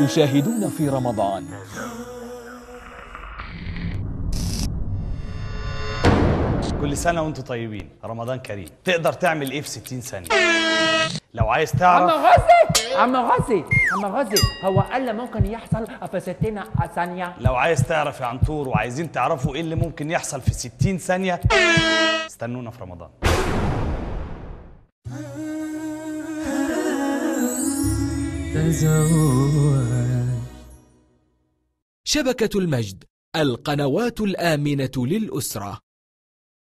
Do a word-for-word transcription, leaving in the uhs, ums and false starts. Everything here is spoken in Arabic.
تشاهدون في رمضان. كل سنة وانتم طيبين، رمضان كريم. تقدر تعمل ايه في ستين ثانية؟ لو عايز تعرف عم غازي عم غازي عم غازي هو قال لي ممكن يحصل في ستين ثانية. لو عايز تعرف يا عنتور وعايزين تعرفوا ايه اللي ممكن يحصل في ستين ثانية، استنونا في رمضان. شبكة المجد، القنوات الآمنة للأسرة.